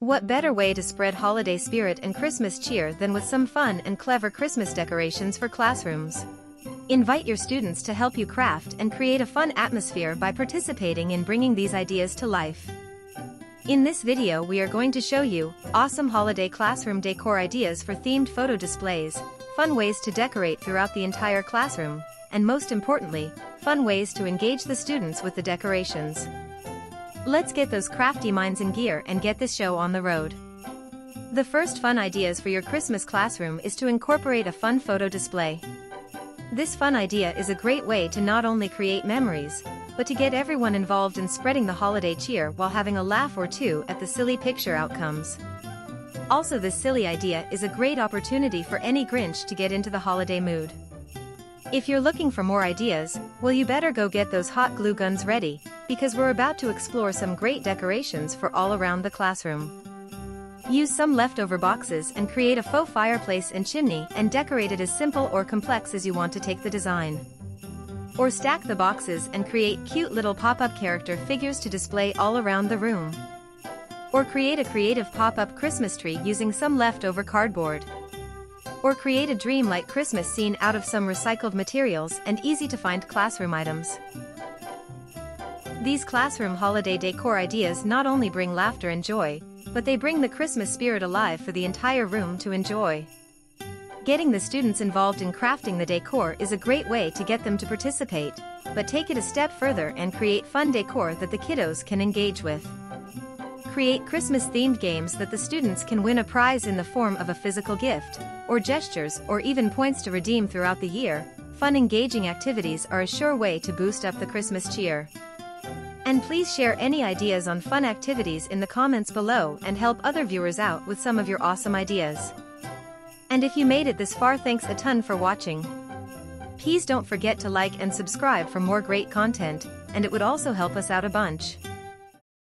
What better way to spread holiday spirit and Christmas cheer than with some fun and clever Christmas decorations for classrooms? Invite your students to help you craft and create a fun atmosphere by participating in bringing these ideas to life. In this video we are going to show you awesome holiday classroom decor ideas for themed photo displays, fun ways to decorate throughout the entire classroom, and most importantly, fun ways to engage the students with the decorations. Let's get those crafty minds in gear and get this show on the road. The first fun ideas for your Christmas classroom is to incorporate a fun photo display. This fun idea is a great way to not only create memories, but to get everyone involved in spreading the holiday cheer while having a laugh or two at the silly picture outcomes. Also, this silly idea is a great opportunity for any Grinch to get into the holiday mood. If you're looking for more ideas, well, you better go get those hot glue guns ready, because we're about to explore some great decorations for all around the classroom. Use some leftover boxes and create a faux fireplace and chimney and decorate it as simple or complex as you want to take the design. Or stack the boxes and create cute little pop-up character figures to display all around the room. Or create a creative pop-up Christmas tree using some leftover cardboard. Or create a dreamlike Christmas scene out of some recycled materials and easy-to-find classroom items. These classroom holiday decor ideas not only bring laughter and joy, but they bring the Christmas spirit alive for the entire room to enjoy. Getting the students involved in crafting the decor is a great way to get them to participate, but take it a step further and create fun decor that the kiddos can engage with. Create Christmas-themed games that the students can win a prize in the form of a physical gift, or gestures, or even points to redeem throughout the year. Fun, engaging activities are a sure way to boost up the Christmas cheer. And please share any ideas on fun activities in the comments below and help other viewers out with some of your awesome ideas. And if you made it this far, thanks a ton for watching. Please don't forget to like and subscribe for more great content, and it would also help us out a bunch.